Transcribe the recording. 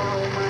Oh my.